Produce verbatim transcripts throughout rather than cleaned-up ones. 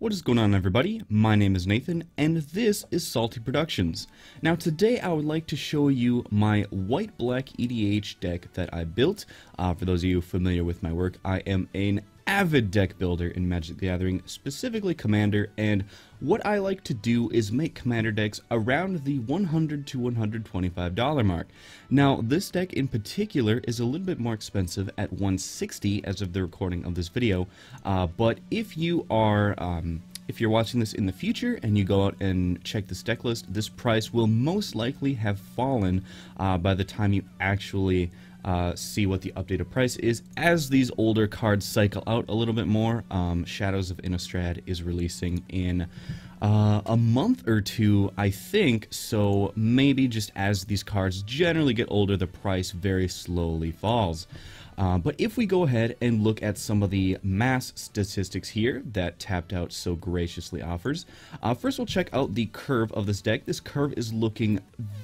What is going on, everybody? My name is Nathan and this is Salty Productions. Now today I would like to show you my white black E D H deck that I built. Uh, for those of you familiar with my work, I am an avid deck builder in Magic: The Gathering, specifically Commander, and what I like to do is make Commander decks around the one hundred to one hundred twenty-five dollar mark. Now this deck in particular is a little bit more expensive at one hundred sixty dollars as of the recording of this video, uh, but if you are um, if you're watching this in the future and you go out and check this deck list, this price will most likely have fallen uh, by the time you actually Uh, see what the updated price is, as these older cards cycle out a little bit more. Um, Shadows of Innistrad is releasing in uh, a month or two, I think, so maybe just as these cards generally get older, the price very slowly falls. Uh, but if we go ahead and look at some of the mass statistics here that Tapped Out so graciously offers, uh, first we'll check out the curve of this deck. This curve is looking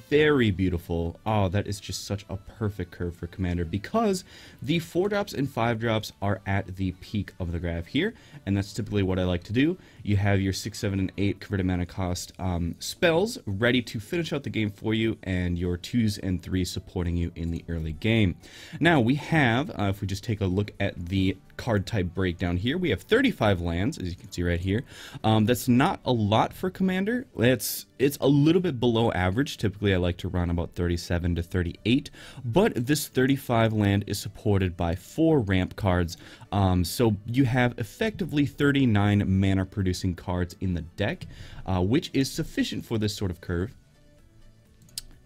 very beautiful. Oh, that is just such a perfect curve for Commander, because the four drops and five drops are at the peak of the graph here, and that's typically what I like to do. You have your six, seven, and eight converted mana cost um, spells ready to finish out the game for you, and your twos and threes supporting you in the early game. Now we have Uh, if we just take a look at the card type breakdown here, we have thirty-five lands, as you can see right here. Um, that's not a lot for Commander. It's, it's a little bit below average. Typically, I like to run about thirty-seven to thirty-eight, but this thirty-five land is supported by four ramp cards, um, so you have effectively thirty-nine mana-producing cards in the deck, uh, which is sufficient for this sort of curve.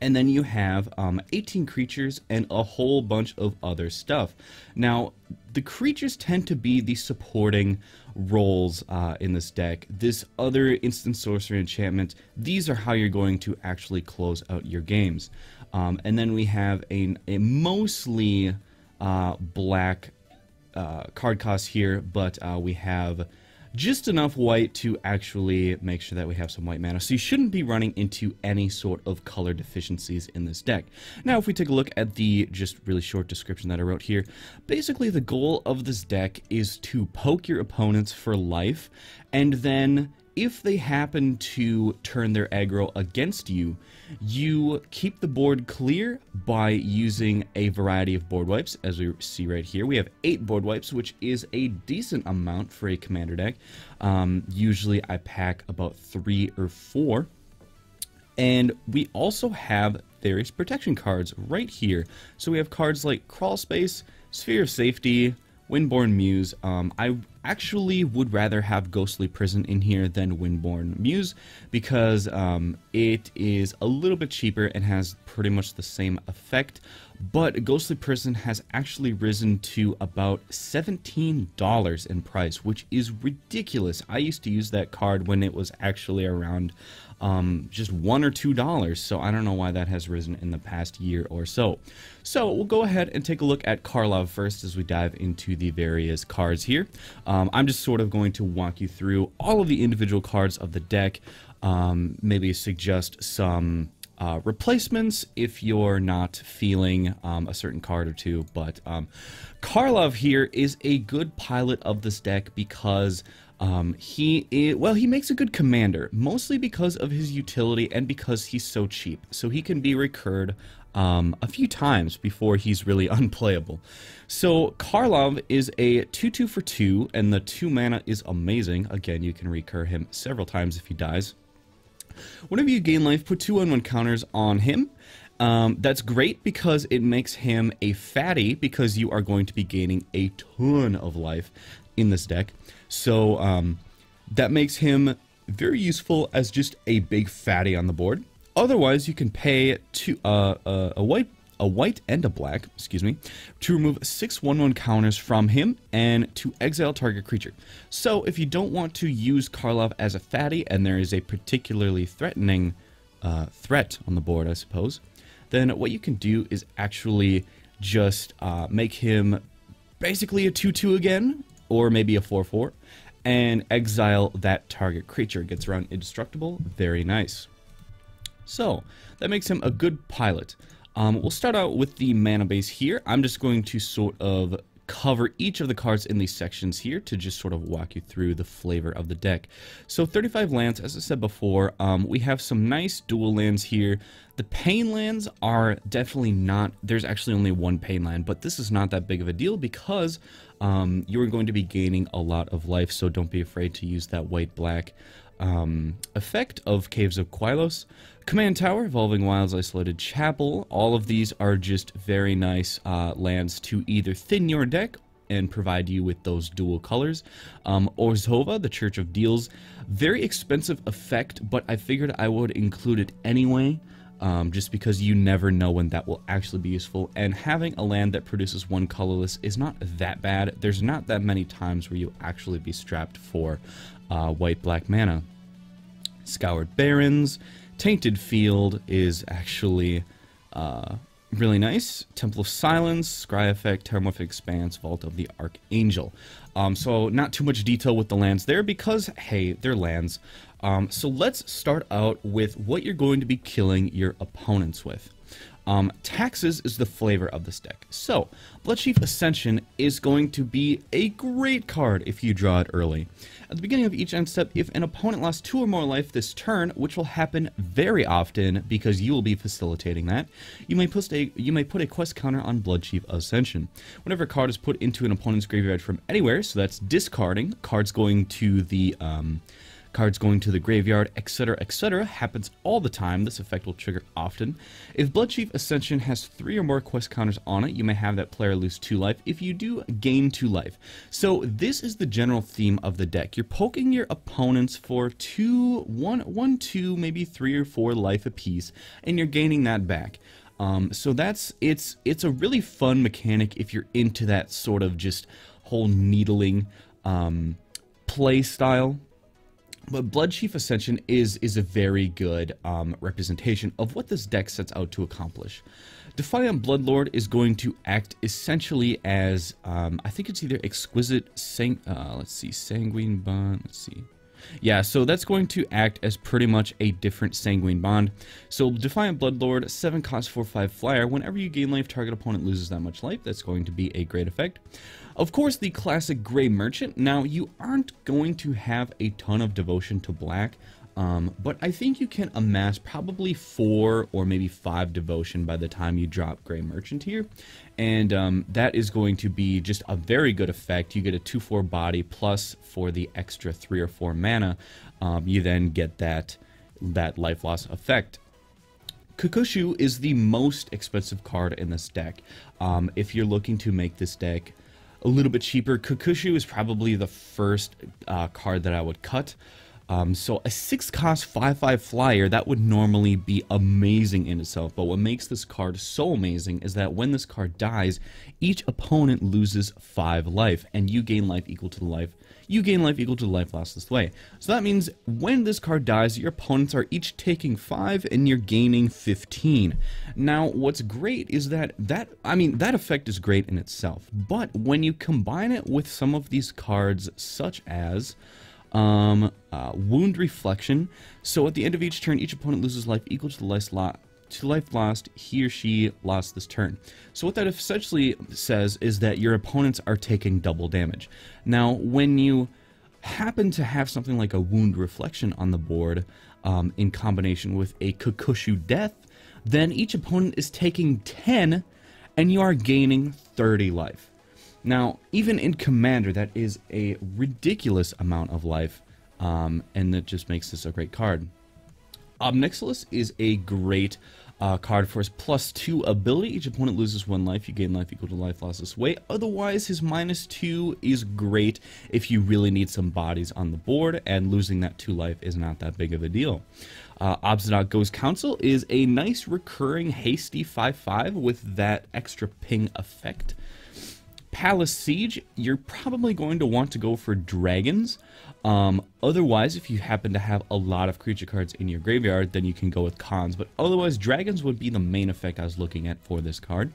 And then you have um, eighteen creatures and a whole bunch of other stuff. Now, the creatures tend to be the supporting roles uh, in this deck. This other instant sorcery enchantment, these are how you're going to actually close out your games. Um, and then we have a, a mostly uh, black uh, card cost here, but uh, we have just enough white to actually make sure that we have some white mana, so you shouldn't be running into any sort of color deficiencies in this deck. Now if we take a look at the just really short description that I wrote here, basically the goal of this deck is to poke your opponents for life, and then if they happen to turn their aggro against you, you keep the board clear by using a variety of board wipes. As we see right here, we have eight board wipes, which is a decent amount for a Commander deck. Um, usually I pack about three or four. And we also have various protection cards right here. So we have cards like Crawl Space, Sphere of Safety, Windborn Muse. Um, I actually would rather have Ghostly Prison in here than Windborn Muse, because um, it is a little bit cheaper and has pretty much the same effect, but Ghostly Prison has actually risen to about seventeen dollars in price, which is ridiculous. I used to use that card when it was actually around um, just one or two dollars, so I don't know why that has risen in the past year or so. So we'll go ahead and take a look at Karlov first as we dive into the various cards here. Um, I'm just sort of going to walk you through all of the individual cards of the deck, um, maybe suggest some uh, replacements if you're not feeling um, a certain card or two, but um, Karlov here is a good pilot of this deck because Um, he is, well, he makes a good commander, mostly because of his utility and because he's so cheap. So he can be recurred um, a few times before he's really unplayable. So Karlov is a two two for two, and the two mana is amazing. Again, you can recur him several times if he dies. Whenever you gain life, put two one one counters on him. Um, that's great because it makes him a fatty, because you are going to be gaining a ton of life in this deck. So um, that makes him very useful as just a big fatty on the board. Otherwise, you can pay two, uh, uh, a white a white and a black, excuse me, to remove six one one counters from him and to exile target creature. So if you don't want to use Karlov as a fatty and there is a particularly threatening uh, threat on the board, I suppose, then what you can do is actually just uh, make him basically a two two again, or maybe a four four, and exile that target creature. Gets around indestructible. Very nice. So that makes him a good pilot. Um, we'll start out with the mana base here. I'm just going to sort of cover each of the cards in these sections here to just sort of walk you through the flavor of the deck. So thirty-five lands, as I said before, um, we have some nice dual lands here. The pain lands are definitely not, there's actually only one pain land, but this is not that big of a deal because um, you're going to be gaining a lot of life, so don't be afraid to use that white-black um, effect of Caves of Quailos. Command Tower, Evolving Wilds, Isolated Chapel, all of these are just very nice uh, lands to either thin your deck and provide you with those dual colors. Um, Orzhova, the Church of Deals, very expensive effect, but I figured I would include it anyway. Um, just because you never know when that will actually be useful, and having a land that produces one colorless is not that bad. There's not that many times where you'll actually be strapped for uh, white-black mana. Scoured Barrens, Tainted Field is actually uh, really nice. Temple of Silence, Scry Effect, Terramorphic Expanse, Vault of the Archangel. Um, so not too much detail with the lands there because, hey, they're lands. Um, so let's start out with what you're going to be killing your opponents with. Um, taxes is the flavor of this deck. So Bloodchief Ascension is going to be a great card if you draw it early. At the beginning of each end step, if an opponent lost two or more life this turn, which will happen very often because you will be facilitating that, you may put a, you may put a quest counter on Bloodchief Ascension. Whenever a card is put into an opponent's graveyard from anywhere, so that's discarding, cards going to the... Um, Cards going to the graveyard, et cetera, et cetera, happens all the time. This effect will trigger often. If Bloodchief Ascension has three or more quest counters on it, you may have that player lose two life. If you do, gain two life. So this is the general theme of the deck. You're poking your opponents for two, one, one, two, maybe three or four life apiece, and you're gaining that back. Um, so that's it's it's a really fun mechanic if you're into that sort of just whole needling um, play style. But Bloodchief Ascension is, is a very good um, representation of what this deck sets out to accomplish. Defiant Bloodlord is going to act essentially as, um, I think it's either Exquisite, sang uh, let's see, Sanguine Bond, let's see. Yeah, so that's going to act as pretty much a different Sanguine Bond. So Defiant Bloodlord, seven cost, four, five flyer. Whenever you gain life, target opponent loses that much life. That's going to be a great effect. Of course, the classic Grey Merchant. Now, you aren't going to have a ton of devotion to black, um, but I think you can amass probably four or maybe five devotion by the time you drop Grey Merchant here. And um, that is going to be just a very good effect. You get a two four body plus for the extra three or four mana. Um, you then get that, that life loss effect. Kokusho is the most expensive card in this deck. Um, if you're looking to make this deck a little bit cheaper, Kokusho is probably the first uh, card that I would cut. Um, so a six cost five five flyer, that would normally be amazing in itself, but what makes this card so amazing is that when this card dies, each opponent loses five life, and you gain life equal to the life. You gain life equal to the life lost this way. So that means when this card dies, your opponents are each taking five and you're gaining fifteen. Now, what's great is that, that I mean, that effect is great in itself, but when you combine it with some of these cards, such as um, uh, Wound Reflection, so at the end of each turn, each opponent loses life equal to the life lost. To life lost, he or she lost this turn. So what that essentially says is that your opponents are taking double damage. Now, when you happen to have something like a Wound Reflection on the board um, in combination with a Kokusho Death, then each opponent is taking ten and you are gaining thirty life. Now, even in Commander, that is a ridiculous amount of life, um, and that just makes this a great card. Nixilis is a great uh, card for his plus two ability. Each opponent loses one life. You gain life equal to life lost this way. Otherwise, his minus two is great if you really need some bodies on the board, and losing that two life is not that big of a deal. Uh, Obstinate Ghost Council is a nice recurring hasty five five with that extra ping effect. Palace Siege, you're probably going to want to go for dragons. Um, otherwise, if you happen to have a lot of creature cards in your graveyard, then you can go with cons. But otherwise, dragons would be the main effect I was looking at for this card.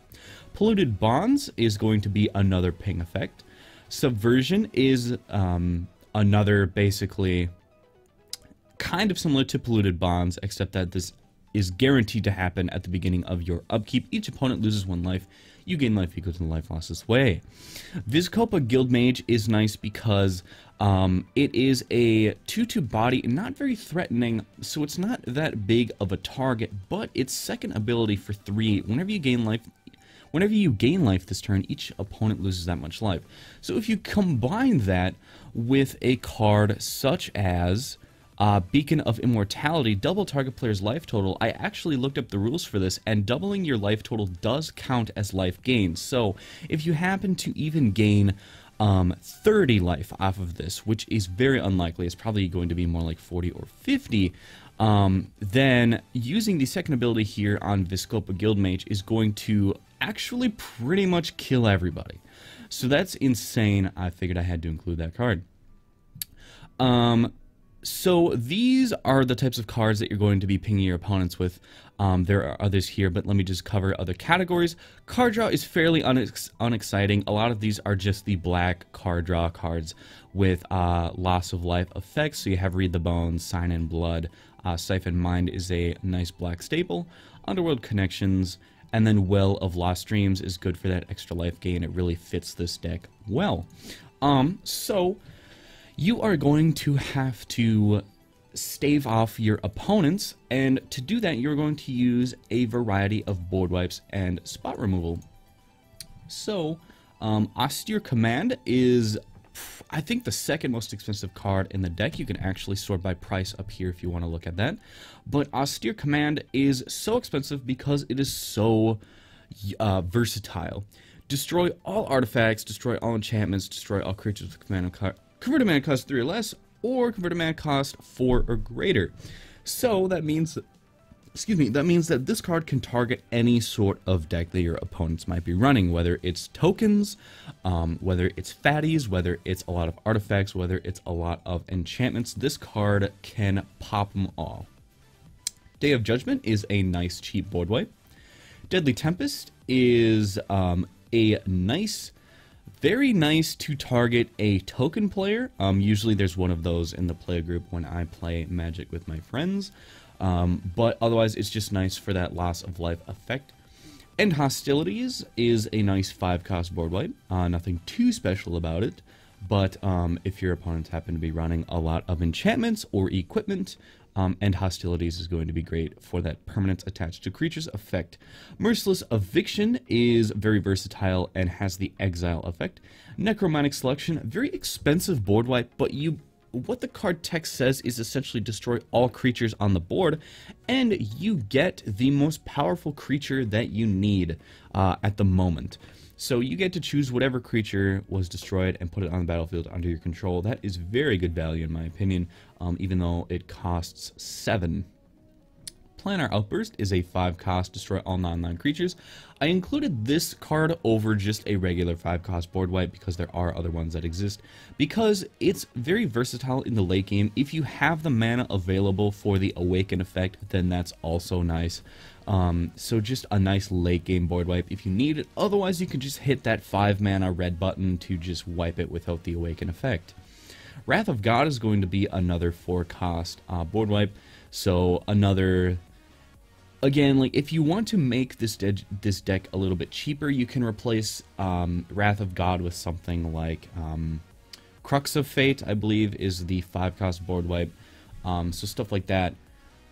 Polluted Bonds is going to be another ping effect. Subversion is um, another, basically, kind of similar to Polluted Bonds, except that this is guaranteed to happen at the beginning of your upkeep. Each opponent loses one life. You gain life equal to the life loss this way. Vizkopa Guildmage is nice because um, it is a two two body, not very threatening, so it's not that big of a target, but its second ability for three, whenever you gain life... Whenever you gain life this turn, each opponent loses that much life. So if you combine that with a card such as uh, Beacon of Immortality, double target player's life total. I actually looked up the rules for this, and doubling your life total does count as life gain. So if you happen to even gain um, thirty life off of this, which is very unlikely, it's probably going to be more like forty or fifty, um, then using the second ability here on Vizkopa Guildmage is going to actually pretty much kill everybody. So that's insane. I figured I had to include that card. Um, so these are the types of cards that you're going to be pinging your opponents with. Um, there are others here, but let me just cover other categories. Card draw is fairly unex unexciting. A lot of these are just the black card draw cards with uh, loss of life effects. So you have Read the Bones, Sign in Blood, uh, Siphon Mind is a nice black staple, Underworld Connections, and then Well of Lost Dreams is good for that extra life gain. It really fits this deck well. Um, so you are going to have to stave off your opponents, and to do that, you're going to use a variety of board wipes and spot removal. So um, Austere Command is, I think, the second most expensive card in the deck. You can actually sort by price up here if you want to look at that. But Austere Command is so expensive because it is so uh, versatile. Destroy all artifacts, destroy all enchantments, destroy all creatures with command card. Convert a mana cost three or less, or convert a mana cost four or greater. So that means that, excuse me, that means that this card can target any sort of deck that your opponents might be running, whether it's tokens, um, whether it's fatties, whether it's a lot of artifacts, whether it's a lot of enchantments. This card can pop them all. Day of Judgment is a nice cheap board wipe. Deadly Tempest is um, a nice, very nice to target a token player. Um, usually there's one of those in the play group when I play Magic with my friends. Um, but otherwise, it's just nice for that loss of life effect. And Hostilities is a nice five cost board wipe. Uh, nothing too special about it, but um, if your opponents happen to be running a lot of enchantments or equipment, um, and Hostilities is going to be great for that permanence attached to creatures effect. Merciless Eviction is very versatile and has the exile effect. Necromantic Selection, very expensive board wipe, but you... what the card text says is essentially destroy all creatures on the board, and you get the most powerful creature that you need uh, at the moment. So you get to choose whatever creature was destroyed and put it on the battlefield under your control. That is very good value in my opinion, um, even though it costs seven. Planar Outburst is a five cost, destroy all non-land creatures. I included this card over just a regular five cost board wipe because there are other ones that exist, because it's very versatile in the late game. If you have the mana available for the Awaken effect, then that's also nice. Um, so just a nice late game board wipe if you need it. Otherwise, you can just hit that five mana red button to just wipe it without the Awaken effect. Wrath of God is going to be another four cost uh, board wipe. So another... Again, like if you want to make this de this deck a little bit cheaper, you can replace um, Wrath of God with something like um, Crux of Fate, I believe, is the five cost board wipe. Um, so stuff like that.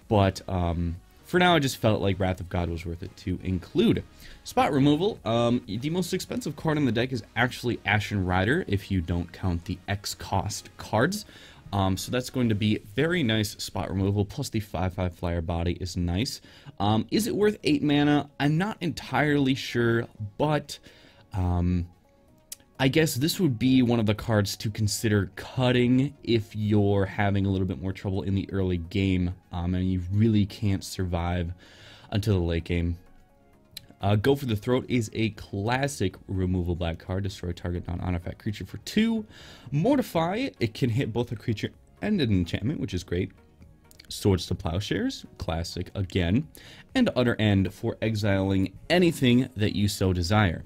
But um, for now, I just felt like Wrath of God was worth it to include. Spot removal. Um, the most expensive card in the deck is actually Ashen Rider, if you don't count the X cost cards. Um, so that's going to be very nice spot removal, plus the five five flyer body is nice. Um, is it worth eight mana? I'm not entirely sure, but um, I guess this would be one of the cards to consider cutting if you're having a little bit more trouble in the early game, um, and you really can't survive until the late game. Uh, Go for the Throat is a classic removal black card. Destroy target non-artifact creature for two. Mortify, it can hit both a creature and an enchantment, which is great. Swords to Plowshares, classic again. And Utter End for exiling anything that you so desire.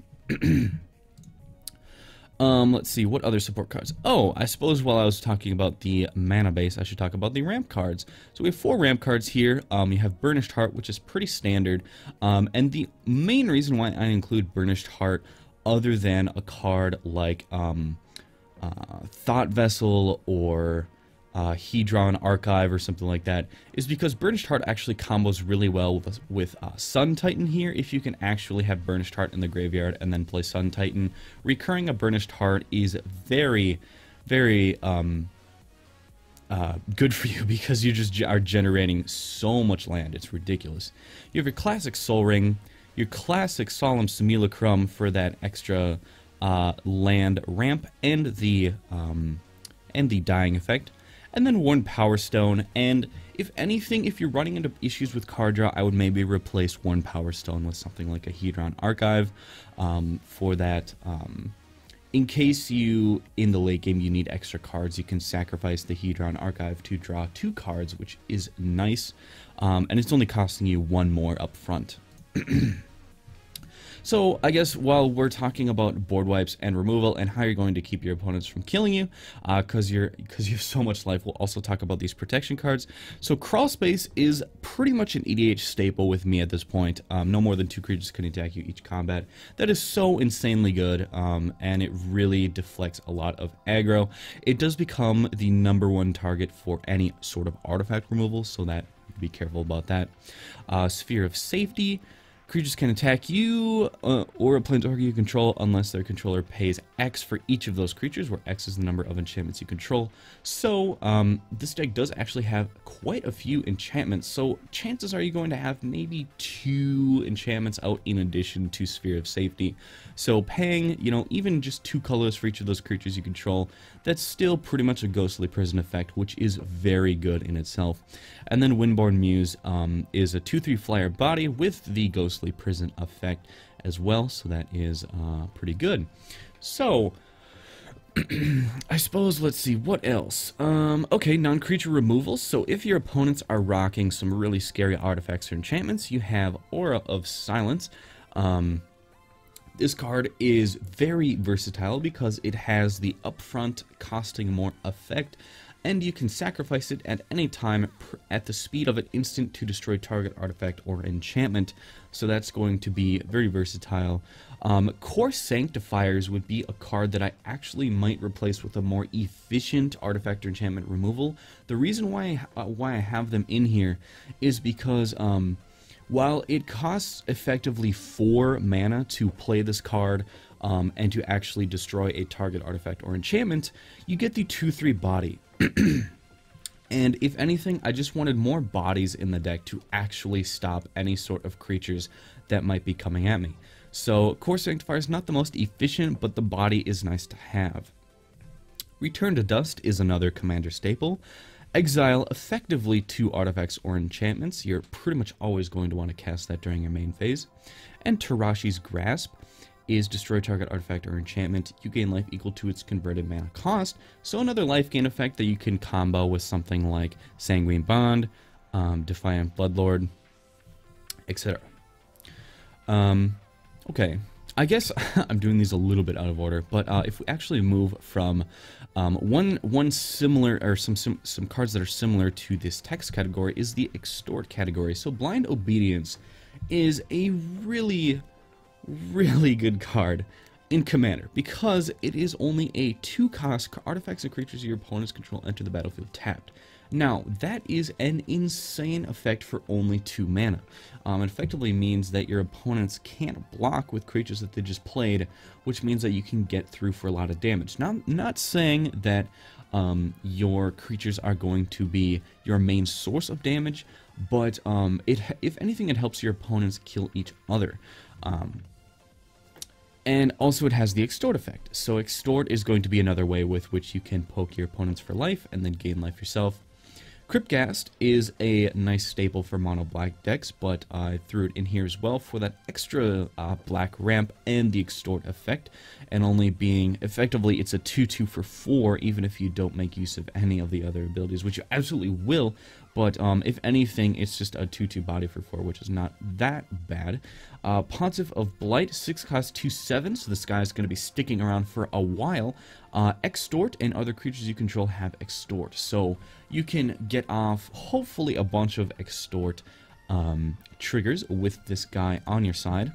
Um, let's see, what other support cards? Oh, I suppose while I was talking about the mana base, I should talk about the ramp cards. So we have four ramp cards here. Um, you have Burnished Heart, which is pretty standard. Um, and the main reason why I include Burnished Heart, other than a card like um, uh, Thought Vessel or uh, Hedron Archive or something like that, is because Burnished Heart actually combos really well with, with uh, Sun Titan here. If you can actually have Burnished Heart in the graveyard and then play Sun Titan, recurring a Burnished Heart is very, very um, uh, good for you, because you just are generating so much land. It's ridiculous. You have your classic Soul Ring, your classic Solemn Simulacrum for that extra uh, land ramp and the um, and the dying effect, and then one Power Stone. And if anything, if you're running into issues with card draw, I would maybe replace one Power Stone with something like a Hedron Archive um, for that. Um, in case you, in the late game, you need extra cards, you can sacrifice the Hedron Archive to draw two cards, which is nice, um, and it's only costing you one more up front. So, I guess while we're talking about board wipes and removal and how you're going to keep your opponents from killing you, because uh, you're because you have so much life, we'll also talk about these protection cards. So, Crawl Space is pretty much an E D H staple with me at this point. Um, no more than two creatures can attack you each combat. That is so insanely good, um, and it really deflects a lot of aggro. It does become the number one target for any sort of artifact removal, so that be careful about that. Uh, Sphere of Safety. Creatures can attack you uh, or a planeswalker you control unless their controller pays X for each of those creatures, where X is the number of enchantments you control. So um, this deck does actually have quite a few enchantments, so chances are you're going to have maybe two enchantments out in addition to Sphere of Safety. So paying, you know, even just two colors for each of those creatures you control, that's still pretty much a Ghostly Prison effect, which is very good in itself. And then Windborn Muse um, is a two three flyer body with the Ghostly Prison effect as well, so that is uh, pretty good. So I suppose, let's see what else. Um, okay, non-creature removals. So if your opponents are rocking some really scary artifacts or enchantments, you have Aura of Silence. Um, this card is very versatile because it has the upfront costing more effect, and you can sacrifice it at any time at the speed of an instant to destroy target artifact or enchantment, so that's going to be very versatile. Um, Core Sanctifiers would be a card that I actually might replace with a more efficient artifact or enchantment removal. The reason why I, uh, why I have them in here is because um, while it costs effectively four mana to play this card, Um, and to actually destroy a target artifact or enchantment, you get the two three body. And if anything, I just wanted more bodies in the deck to actually stop any sort of creatures that might be coming at me. So Core Sanctifier is not the most efficient, but the body is nice to have. Return to Dust is another Commander staple. Exile effectively two artifacts or enchantments. You're pretty much always going to want to cast that during your main phase. And Tarashi's Grasp is destroy target artifact or enchantment. You gain life equal to its converted mana cost, so another life gain effect that you can combo with something like Sanguine Bond, um, Defiant Bloodlord, et cetera. Um, okay, I guess I'm doing these a little bit out of order, but uh, if we actually move from um, one one similar, or some, some some cards that are similar to this text category, is the Extort category. So Blind Obedience is a really really good card in Commander because it is only a two cost. Artifacts and creatures your opponents control enter the battlefield tapped. Now that is an insane effect for only two mana. Um, it effectively means that your opponents can't block with creatures that they just played, which means that you can get through for a lot of damage. Now I'm not saying that um, your creatures are going to be your main source of damage, but um, it, if anything, it helps your opponents kill each other. Um, And also it has the Extort effect. So Extort is going to be another way with which you can poke your opponents for life and then gain life yourself. Cryptghast is a nice staple for mono black decks, but I threw it in here as well for that extra uh, black ramp and the extort effect, and only being effectively it's a two two for four even if you don't make use of any of the other abilities, which you absolutely will, but um, if anything it's just a two two body for four, which is not that bad. Uh, Pontiff of Blight, six cost two seven, so this guy's going to be sticking around for a while. Uh, extort and other creatures you control have extort, so you can get off hopefully a bunch of extort um, triggers with this guy on your side.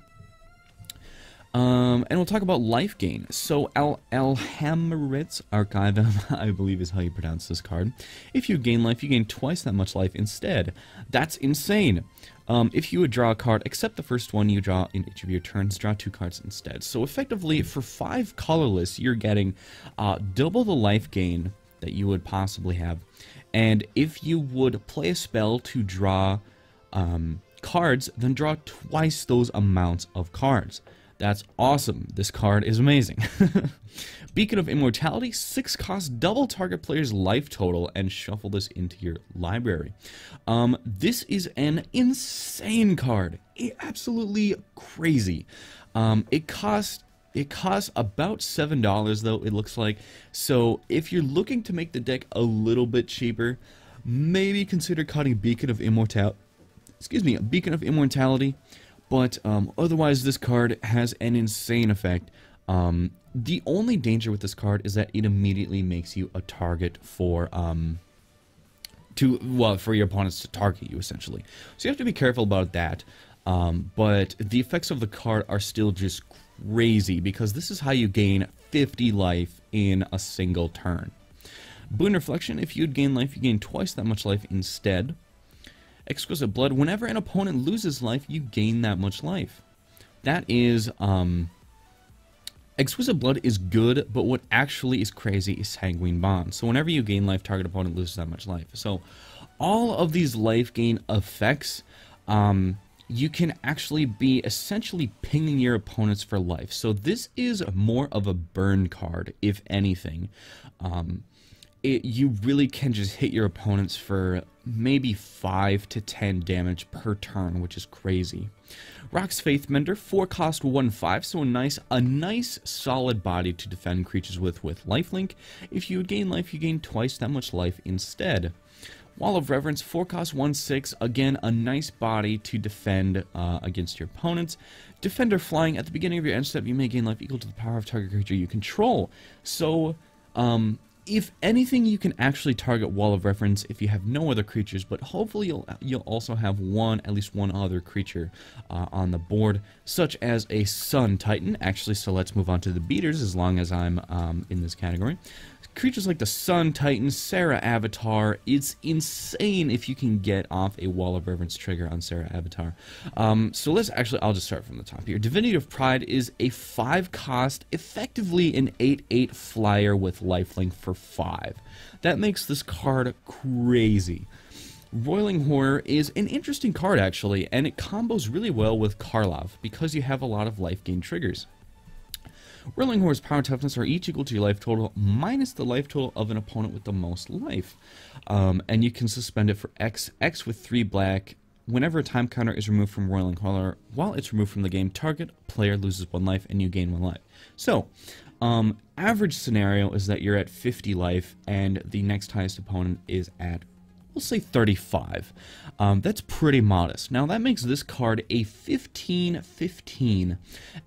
Um, and we'll talk about life gain. So El Elhamrit's Archive, I believe is how you pronounce this card. If you gain life, you gain twice that much life instead. That's insane. Um, if you would draw a card, except the first one you draw in each of your turns, draw two cards instead. So effectively, for five colorless, you're getting uh, double the life gain that you would possibly have. And if you would play a spell to draw um, cards, then draw twice those amounts of cards. That's awesome. This card is amazing. Beacon of Immortality, six cost, double target player's life total, and shuffle this into your library. Um, this is an insane card. It, absolutely crazy. Um, it costs it costs about seven dollars though. It looks like. So if you're looking to make the deck a little bit cheaper, maybe consider cutting Beacon of Immortality. Excuse me, Beacon of Immortality. But um, otherwise, this card has an insane effect. Um, the only danger with this card is that it immediately makes you a target for um, to well for your opponents to target you essentially. So you have to be careful about that. Um, but the effects of the card are still just crazy because this is how you gain fifty life in a single turn. Wound Reflection: if you'd gain life, you gain twice that much life instead. Exquisite Blood, whenever an opponent loses life, you gain that much life. That is, um... Exquisite Blood is good, but what actually is crazy is Sanguine Bond. So whenever you gain life, target opponent loses that much life. So, all of these life gain effects, um, you can actually be essentially pinging your opponents for life. So this is more of a burn card, if anything. Um... It, you really can just hit your opponents for maybe five to ten damage per turn, which is crazy. Rock's Faith Mender, four cost one five, so a nice, a nice solid body to defend creatures with with lifelink. If you gain life, you gain twice that much life instead. Wall of Reverence, four cost one six, again a nice body to defend uh, against your opponents. Defender Flying, at the beginning of your end step, you may gain life equal to the power of target creature you control. So, um... if anything, you can actually target Wall of Reference if you have no other creatures, but hopefully you'll you'll also have one, at least one other creature uh, on the board, such as a Sun Titan. Actually, so let's move on to the beaters as long as I'm um, in this category. Creatures like the Sun Titan, Serra Avatar, it's insane if you can get off a Wall of Reverence trigger on Serra Avatar. Um, so let's actually, I'll just start from the top here. Divinity of Pride is a five cost, effectively an eight eight flyer with lifelink for five. That makes this card crazy. Roiling Horror is an interesting card actually, and it combos really well with Karlov because you have a lot of life gain triggers. Roiling Horror's power and toughness are each equal to your life total minus the life total of an opponent with the most life. Um, and you can suspend it for X. X with three black. Whenever a time counter is removed from Roiling Horror, while it's removed from the game, target player loses one life and you gain one life. So, um, average scenario is that you're at fifty life and the next highest opponent is at, we'll say, thirty-five. Um, that's pretty modest. Now that makes this card a fifteen fifteen,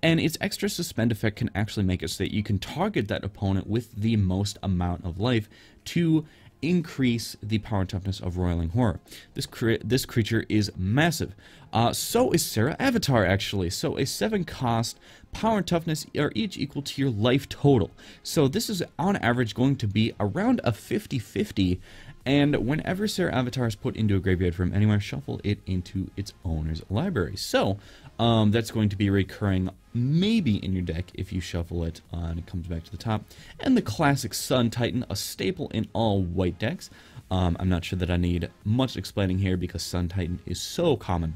and its extra suspend effect can actually make it so that you can target that opponent with the most amount of life to increase the power and toughness of Roiling Horror. This cre this creature is massive. Uh, so is Serra Avatar actually. So a seven cost, power and toughness are each equal to your life total. So this is on average going to be around a fifty fifty. And whenever Serra Avatar is put into a graveyard from anywhere, shuffle it into its owner's library. So, um, that's going to be recurring maybe in your deck if you shuffle it, uh, and it comes back to the top. And the classic Sun Titan, a staple in all white decks. Um, I'm not sure that I need much explaining here because Sun Titan is so common.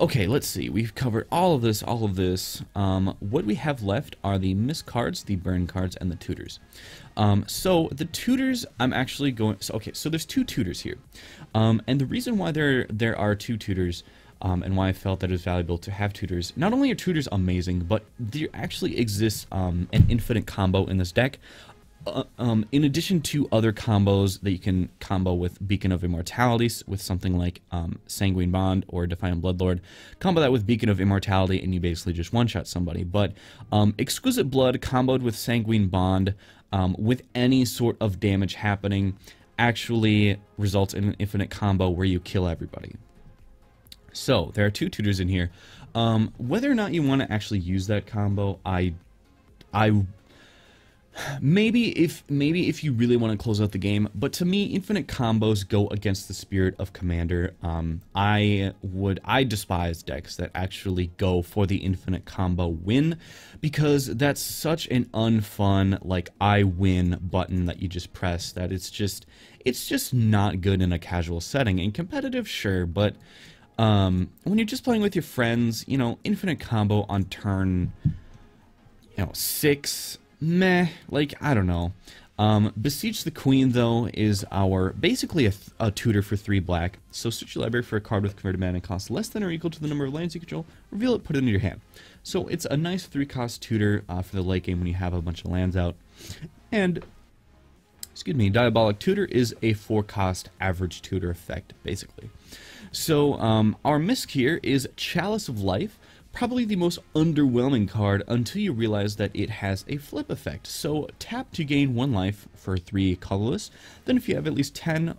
Okay, let's see. We've covered all of this, all of this. Um, what we have left are the missed cards, the burn cards, and the tutors. Um, so the tutors, I'm actually going... So, okay, so there's two tutors here. Um, and the reason why there, there are two tutors... Um, and why I felt that it was valuable to have tutors. Not only are tutors amazing, but there actually exists um, an infinite combo in this deck. Uh, um, in addition to other combos that you can combo with Beacon of Immortality, with something like um, Sanguine Bond or Defiant Bloodlord, combo that with Beacon of Immortality and you basically just one-shot somebody. But um, Exquisite Blood comboed with Sanguine Bond um, with any sort of damage happening actually results in an infinite combo where you kill everybody. So, there are two tutors in here. Um, whether or not you want to actually use that combo, I... I... Maybe if, maybe if you really want to close out the game, but to me, infinite combos go against the spirit of Commander. Um, I would... I despise decks that actually go for the infinite combo win, because that's such an unfun, like, I win button that you just press, that it's just... It's just not good in a casual setting. In competitive, sure, but... Um, when you're just playing with your friends, you know, infinite combo on turn, you know, six, meh, like, I don't know. Um, Besiege the Queen, though, is our, basically a, a tutor for three black, so search your library for a card with converted mana cost less than or equal to the number of lands you control, reveal it, put it into your hand. So it's a nice three-cost tutor uh, for the late game when you have a bunch of lands out, and... Excuse me, Diabolic Tutor is a four-cost average tutor effect, basically. So, um, our misc here is Chalice of Life, probably the most underwhelming card until you realize that it has a flip effect. So, tap to gain one life for three colorless, then if you have at least ten,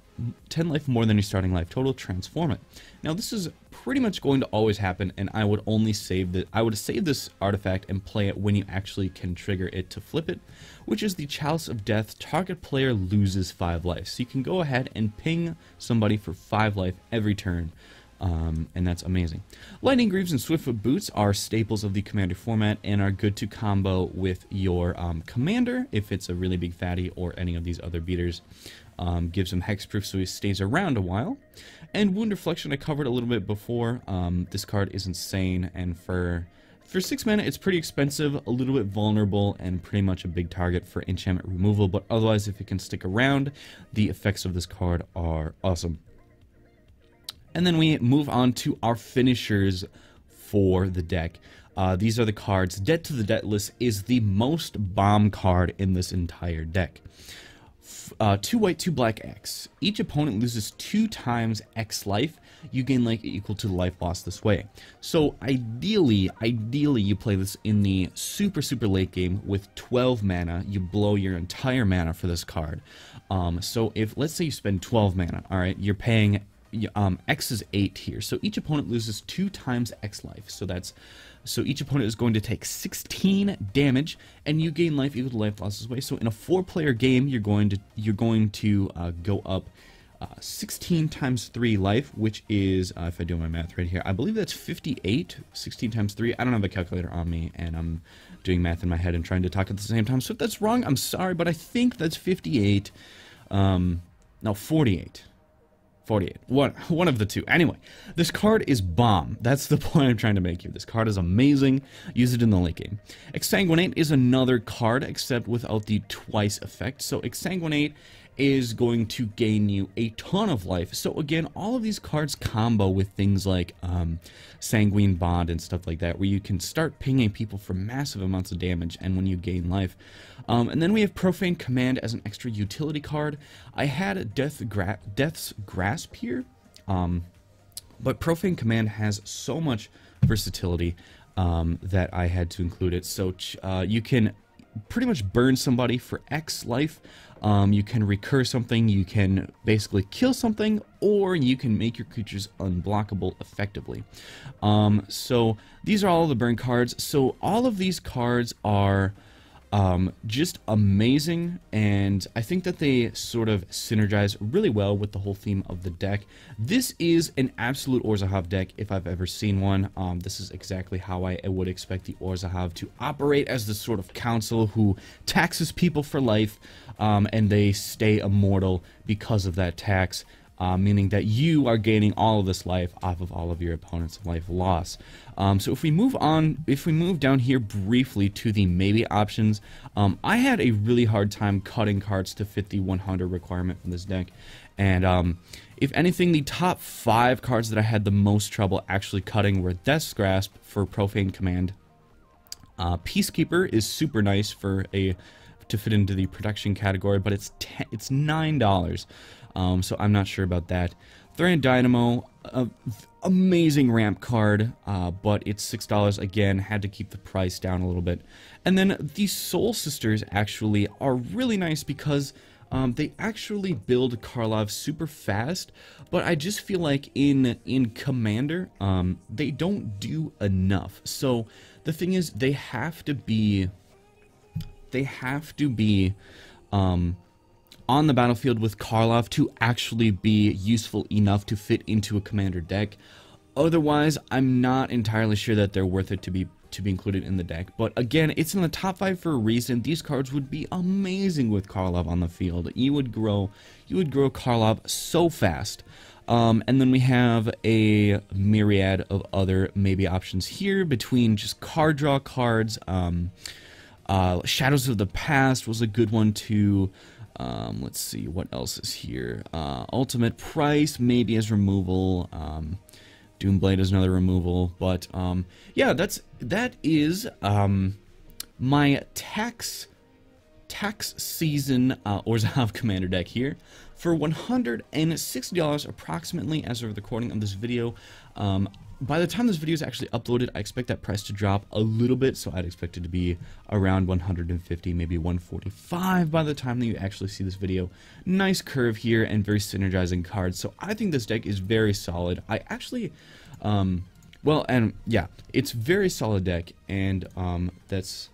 ten life more than your starting life total, transform it. Now, this is pretty much going to always happen, and I would only save the, I would save this artifact and play it when you actually can trigger it to flip it, which is the Chalice of Death. Target player loses five life, so you can go ahead and ping somebody for five life every turn, um, and that's amazing. Lightning Greaves and Swiftfoot Boots are staples of the Commander format and are good to combo with your um, Commander if it's a really big fatty or any of these other beaters. Um, gives him hexproof so he stays around a while. And Wound Reflection I covered a little bit before. Um, this card is insane, and for for six mana it's pretty expensive, a little bit vulnerable, and pretty much a big target for enchantment removal, but otherwise if it can stick around, the effects of this card are awesome. And then we move on to our finishers for the deck. Uh, these are the cards. Dead to the Deathless is the most bomb card in this entire deck. Uh, two white, two black X. Each opponent loses two times X life. You gain life equal to the life lost this way. So ideally, ideally you play this in the super, super late game with twelve mana. You blow your entire mana for this card. Um, so if, let's say you spend twelve mana, alright, you're paying, um, X is eight here. So each opponent loses two times X life. So that's, so each opponent is going to take sixteen damage, and you gain life equal to life lost this way. So in a four-player game, you're going to you're going to uh, go up uh, sixteen times three life, which is uh, if I do my math right here, I believe that's fifty-eight. sixteen times three. I don't have a calculator on me, and I'm doing math in my head and trying to talk at the same time. So if that's wrong, I'm sorry, but I think that's fifty-eight. Um, no, forty-eight. forty-eight. One, one of the two. Anyway, this card is bomb. That's the point I'm trying to make here. This card is amazing. Use it in the late game. Exsanguinate is another card, except without the twice effect. So Exsanguinate is going to gain you a ton of life. So again, all of these cards combo with things like um, Sanguine Bond and stuff like that, where you can start pinging people for massive amounts of damage and when you gain life. Um, and then we have Profane Command as an extra utility card. I had Death Gra- Death's Grasp here, um, but Profane Command has so much versatility um, that I had to include it. So ch uh, you can pretty much burn somebody for X life. Um, you can recur something, you can basically kill something, or you can make your creatures unblockable effectively. Um, so these are all the burn cards. So all of these cards are um, just amazing, and I think that they sort of synergize really well with the whole theme of the deck. This is an absolute Orzhov deck if I've ever seen one. Um, this is exactly how I would expect the Orzhov to operate, as this sort of council who taxes people for life. Um, and they stay immortal because of that tax. uh, meaning that you are gaining all of this life off of all of your opponent's life loss. Um, so if we move on, if we move down here briefly to the maybe options, um, I had a really hard time cutting cards to fit the one hundred requirement from this deck, and um, if anything, the top five cards that I had the most trouble actually cutting were Death's Grasp for Profane Command. Uh, Peacekeeper is super nice for a to fit into the production category, but it's ten, it's nine dollars, um, so I'm not sure about that. Thurrian Dynamo, uh, amazing ramp card, uh, but it's six dollars again. Had to keep the price down a little bit, and then the Soul Sisters actually are really nice because. Um, they actually build Karlov super fast, but I just feel like in in Commander, um, they don't do enough. So the thing is, they have to be, they have to be um, on the battlefield with Karlov to actually be useful enough to fit into a Commander deck. Otherwise, I'm not entirely sure that they're worth it to be to be included in the deck. But again, it's in the top five for a reason. These cards would be amazing with Karlov on the field. You would grow, you would grow Karlov so fast. Um, and then we have a myriad of other maybe options here between just card draw cards. Um, uh, Shadows of the Past was a good one to. Um, let's see what else is here. Uh, Ultimate Price maybe as removal. Um, Doomblade is another removal, but um, yeah, that's that is um, my tax tax season uh, Orzhov Commander deck here for one hundred sixty dollars approximately as of the recording of this video. Um, by the time this video is actually uploaded, I expect that price to drop a little bit, so I'd expect it to be around one hundred fifty, maybe one forty-five by the time that you actually see this video. Nice curve here and very synergizing cards, so I think this deck is very solid. I actually, um, well, and yeah, it's very solid deck, and um, that's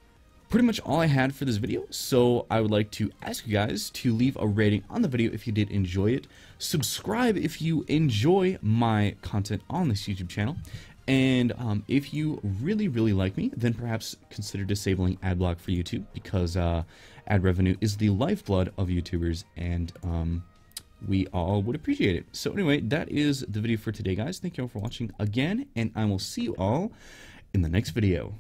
pretty much all I had for this video, so I would like to ask you guys to leave a rating on the video if you did enjoy it, subscribe if you enjoy my content on this YouTube channel, and um, if you really, really like me, then perhaps consider disabling ad block for YouTube, because uh, ad revenue is the lifeblood of YouTubers, and um, we all would appreciate it. So anyway, that is the video for today, guys. Thank you all for watching again, and I will see you all in the next video.